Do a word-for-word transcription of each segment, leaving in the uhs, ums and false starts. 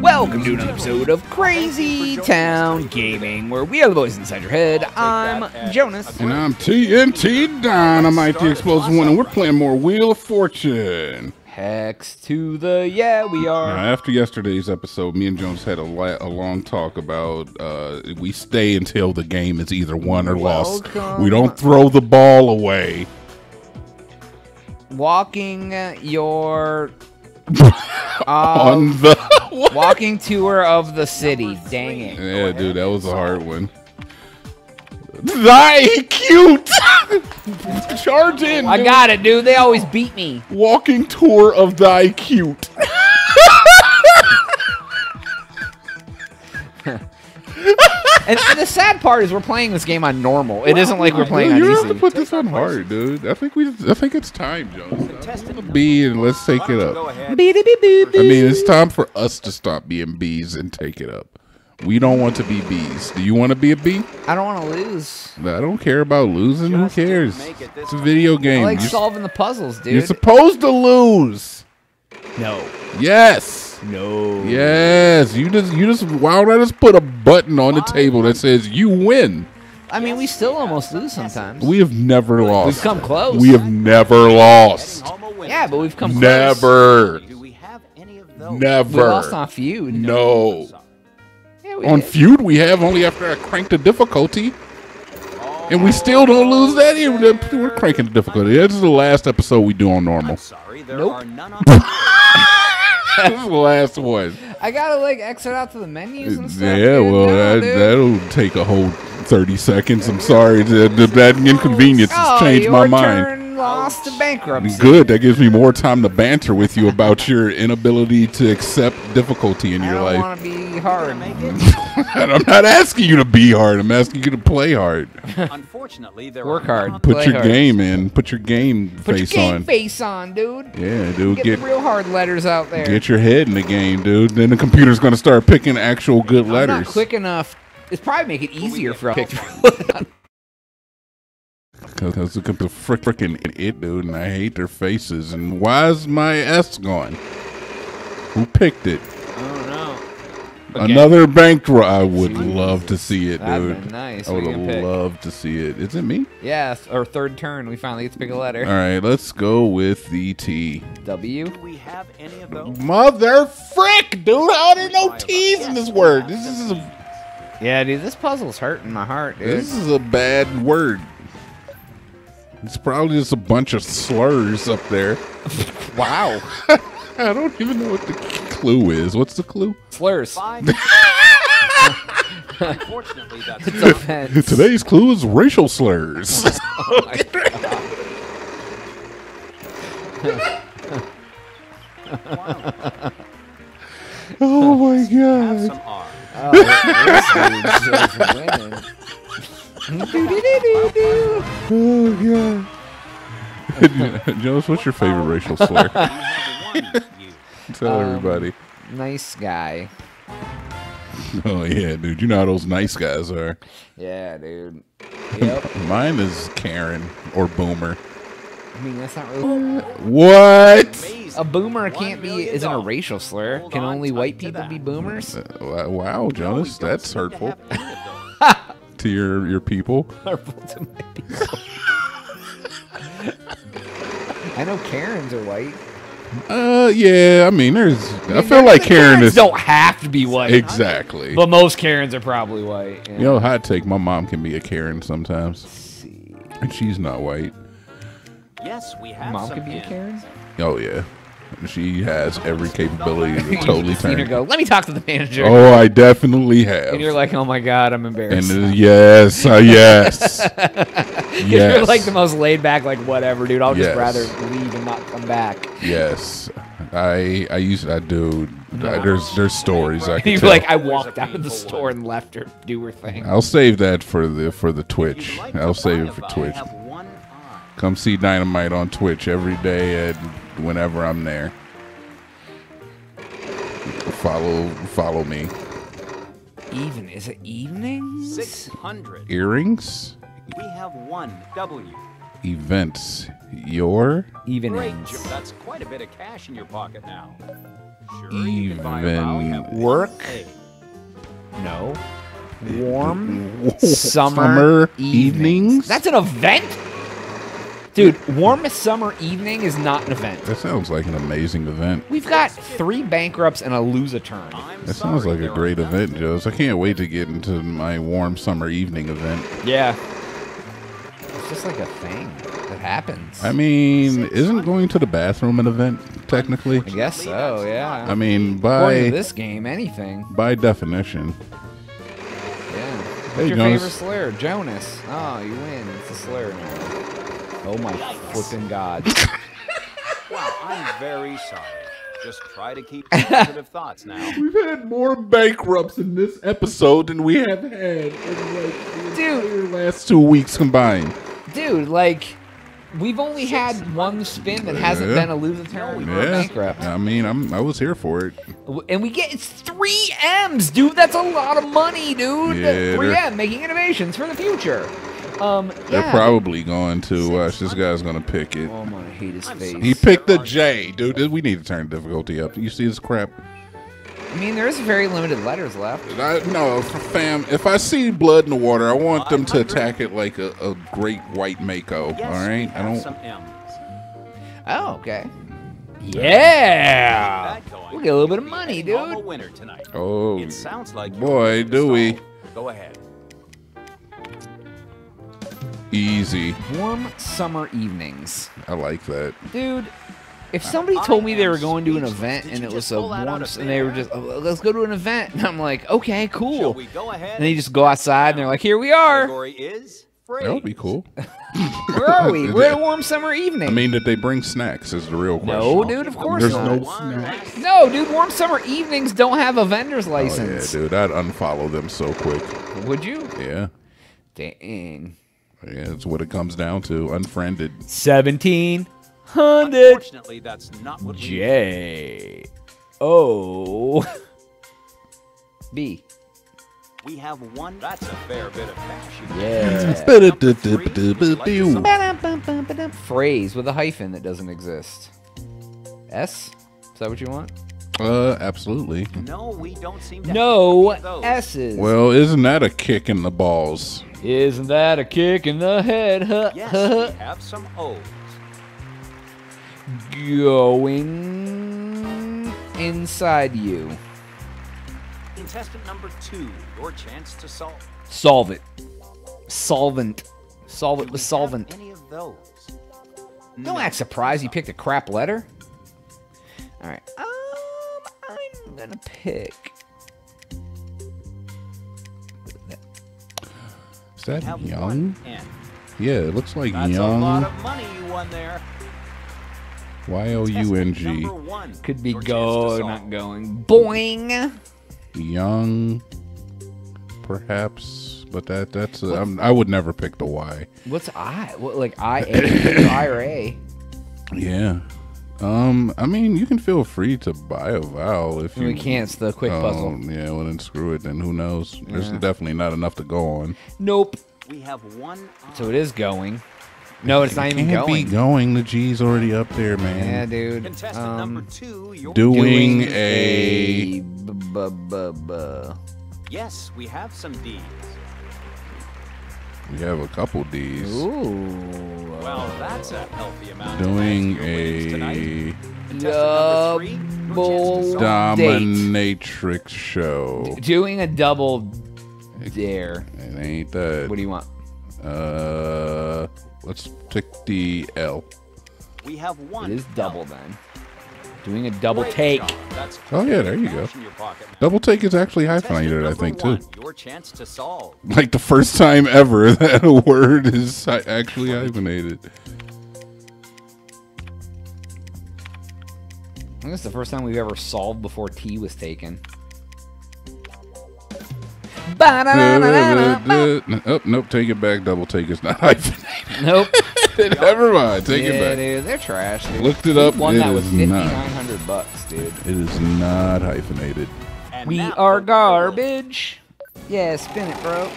Welcome to an episode of Crazy Town Gaming, where we are the boys inside your head. I'm Jonaas. And I'm T N T Dinomight, the explosive one, and we're playing more Wheel of Fortune. Hex to the yeah, we are. Now, after yesterday's episode, me and Jones had a, la a long talk about uh, we stay until the game is either won or Welcome. lost. We don't throw the ball away. Walking your um, on the walking tour of the city. Dang it! Yeah, dude, that was a hard one. Thy cute. Charge in. I dude. got it, dude. They always beat me. Walking tour of thy cute. and, and the sad part is we're playing this game on normal. It wow, isn't like we're playing dude, on you easy. You have to put this on hard, dude. I think we. I think it's time, Joe. B and let's take it up. I mean, it's time for us to stop being Bs and take it up. We don't want to be Bs. Do you want to be a B? I don't want to lose. I don't care about losing. Just Who cares? It it's a video game. I like you're solving the puzzles, dude. You're supposed to lose. No. Yes. No. Yes. You just, you just, why don't I just put a button on the table that says you win? I mean, we still almost lose sometimes. We have never lost. We've come close. We have never lost. Yeah, but we've come close. Never. Do we have any of those? Never. We lost on feud. No. no. We on did. feud we have only after I cranked the difficulty, and we still don't lose that either. We're cranking the difficulty. This is the last episode we do on normal. Sorry, there nope. are none on This is the last one. I gotta like exit out to the menus and stuff. Yeah, dude. well no, that, that'll take a whole thirty seconds. I'm sorry, the, the, that inconvenience has changed oh, my mind. Lost to bankruptcy. Good. That gives me more time to banter with you about your inability to accept difficulty in I your life. I don't want to be hard. I'm not asking you to be hard. I'm asking you to play hard. Unfortunately, there work hard. Put your hard. game in. Put your game Put face your game on. Face on, dude. Yeah, dude. Get, get the real hard letters out there. Get your head in the game, dude. Then the computer's gonna start picking actual good I'm letters. Not quick enough. It's probably make it easier for us. Because the freaking it, dude, and I hate their faces. And why is my S gone? Who picked it? Oh no! Again. Another bankrupt. I would Jeez. love to see it, That'd dude. Nice. I would have loved to see it. Is it me? Yes. Our third turn, we finally get to pick a letter. All right, let's go with the T. W. Do we have any of those? Mother frick, dude! How there no T's in this word? This is a. Yeah, dude. This puzzle's hurting my heart, dude. This is a bad word. It's probably just a bunch of slurs up there. Wow. I don't even know what the clue is. What's the clue? Slurs. Unfortunately, that's it's offense. Today's clue is racial slurs. Oh my God. Oh my God. Have some R. Oh, this is do, do, do, do, do. Oh God, Jonas, what's your favorite racial slur? Tell um, everybody. Nice guy. Oh yeah, dude, you know how those nice guys are. Yeah, dude. Yep. Mine is Karen or Boomer. I mean, that's not really. What? A boomer can't be isn't a racial slur. Can only white people be boomers? Uh, wow, Jonas, that's hurtful. To your your people. To my people. I know Karens are white. Uh, yeah. I mean, there's. I, mean, I feel like Karen Karens is don't have to be white. Exactly. But most Karens are probably white. Yeah. You know, hot take. My mom can be a Karen sometimes. Let's see. And she's not white. Yes, we have. Mom can be a Karen. Oh yeah. She has every capability to totally turn. Her go, Let me talk to the manager. Oh, I definitely have. And you're like, oh my God, I'm embarrassed. And yes, uh, yes. yes. You're like the most laid back, like whatever, dude. I'll yes. just rather leave and not come back. Yes, I I used I do. No. There's there's stories I can You're tell. Like I walked out of the store and left her do her thing. I'll save that for the for the Twitch. Like I'll save it for Twitch. Come see Dinomight on Twitch every day at whenever I'm there. Follow, follow me. Even is it evenings? Six hundred earrings. We have one W. Events. Your? Even Great, Jim, that's quite a bit of cash in your pocket now. Sure, even work? A. No. Warm summer, summer evenings. evenings? That's an event? Dude, warm summer evening is not an event. That sounds like an amazing event. We've got three bankrupts and a lose-a-turn. That sounds like a great event, Joes. I can't wait to get into my warm summer evening event. Yeah. It's just like a thing that happens. I mean, isn't going to the bathroom an event, technically? I guess so, yeah. I mean, by... according to this game, anything. By definition. Yeah. What's hey, your Jonas. favorite slur? Jonas. Oh, you win. It's a slur now. Oh my Yikes. flipping God. Well, I'm very sorry. Just try to keep positive thoughts now. We've had more bankrupts in this episode than we have had in like the entire last two weeks combined. Dude, like, we've only Six had one spin that yeah. hasn't been a lose-a-turn. We were yeah. bankrupt. I mean, I'm, I was here for it. And we get, it's three M's, dude. That's a lot of money, dude. Yeah, three M, making innovations for the future. Um, yeah. They're probably going to watch. This guy's going to pick it. Oh, my, I hate his face. He picked the J, dude. We need to turn difficulty up. You see this crap? I mean, there's very limited letters left. I, no, fam. If I see blood in the water, I want them to attack it like a, a great white Mako. Yes, all right. I don't. Some M's. Oh, okay. Yeah. yeah. We get a little bit of money, dude. Winner tonight. Oh, it sounds like boy, do we? Go ahead. Easy. Warm summer evenings. I like that. Dude, if somebody told me they were going to an event and it was a warm, and they were just, oh, let's go to an event. And I'm like, okay, cool. We go ahead? And they just go outside and they're like, here we are. That would be cool. Where are we? We're at a warm summer evening. I mean, did they bring snacks is the real question. No, dude, of course There's not. There's no snacks. No, dude, warm summer evenings don't have a vendor's license. Oh, yeah, dude, I'd unfollow them so quick. Would you? Yeah. Dang. Yeah, that's what it comes down to. Unfriended. Seventeen hundred. Unfortunately, that's not what J O B. We have one. That's a fair bit of fashion. Yeah. Phrase with a hyphen that doesn't exist. S. Is that what you want? Uh, absolutely. No, we don't seem to. No S's. Well, isn't that a kick in the balls? Isn't that a kick in the head? Huh? Yes, we have some O's. Going inside you. Contestant number two, your chance to solve. Solve it. Solvent. Solve it with solvent. Any of those? No. Don't act surprised you picked a crap letter. All right. Um, I'm gonna pick. Is that Young? Yeah, it looks like Young. That's a lot of money you won there. Y O U N G. Could be go, not going. Boing. Young, perhaps, but that that's a, I'm, I would never pick the Y. What's I? What, like I A I or A? Yeah. Um, I mean, you can feel free to buy a vowel if you... We can't, it's the quick um, puzzle. Yeah, well then screw it, then who knows? Yeah. There's definitely not enough to go on. Nope. We have one... So it is going. No, it's it not even going. It can't be going, the G's already up there, man. Yeah, dude. Contestant um, number two, you're doing, doing a... a b -b -b -b yes, we have some D's. We have a couple D's. Ooh. Well, that's a healthy amount. Doing a double dominatrix show. Doing a double dare. It ain't that. What do you want? Uh, let's pick the L. We have one. It is double then. Doing a double take. Oh yeah, there you go. Double take is actually hyphenated, I think, too. Your chance to solve. Like the first time ever that a word is actually hyphenated. I think it's the first time we've ever solved before T was taken. Oh, nope, take it back. Double take is not hyphenated. Nope. Never mind. Take yeah, it back. Dude, they're trash. Dude. Looked it up. One that was fifty-nine hundred bucks, dude. It is not hyphenated. And we are garbage. Yeah, spin it, bro.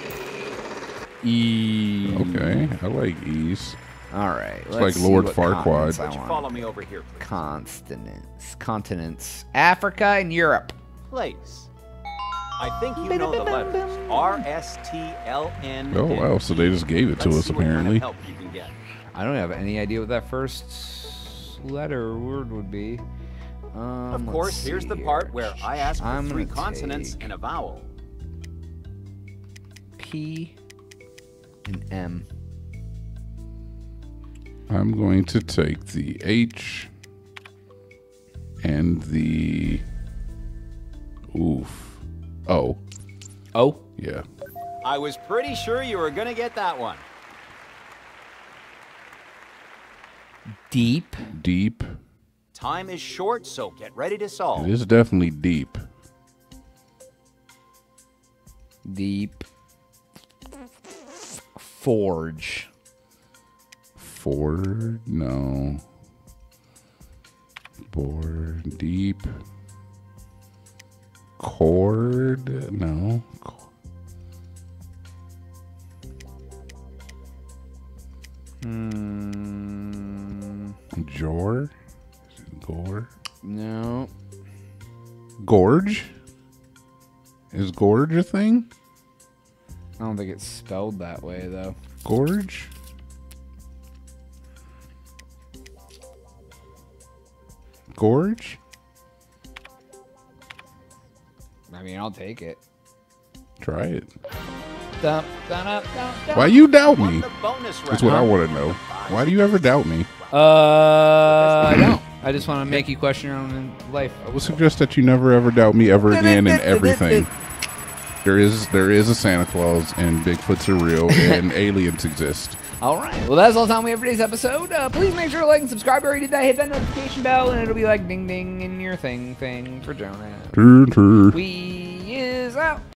E. Okay, I like E's. All right. It's let's like Lord Farquaad. Would you follow me over here, please? Continents. Continents. Africa and Europe. Place. I think you know the letters. R S T L N. Oh, wow. So they just gave it to us, apparently. Help you can get. I don't have any idea what that first letter or word would be. Um, of course, here's the part where I ask for three consonants and a vowel. P and M. I'm going to take the H and the oof. Oh. Oh? Yeah. I was pretty sure you were going to get that one. Deep. Deep. Time is short, so get ready to solve. It is definitely deep. Deep. Forge. Forge? No. Board. Deep. Cord? No. Hmm. Jor? Gore? No. Gorge? Is gorge a thing? I don't think it's spelled that way, though. Gorge? Gorge? I mean, I'll take it. Try it. Dun, dun, dun, dun, dun. Why you doubt me? That's what I want to know. Why do you ever doubt me? Uh, I don't. I just want to make you question your own life. I would suggest that you never ever doubt me ever again in everything. There is there is a Santa Claus, and Bigfoots are real, and aliens exist. All right. Well, that's all the time we have for today's episode. Uh, please make sure to like and subscribe. Already did that. Hit that notification bell, and it'll be like ding ding in your thing thing for Jonaas. We is out.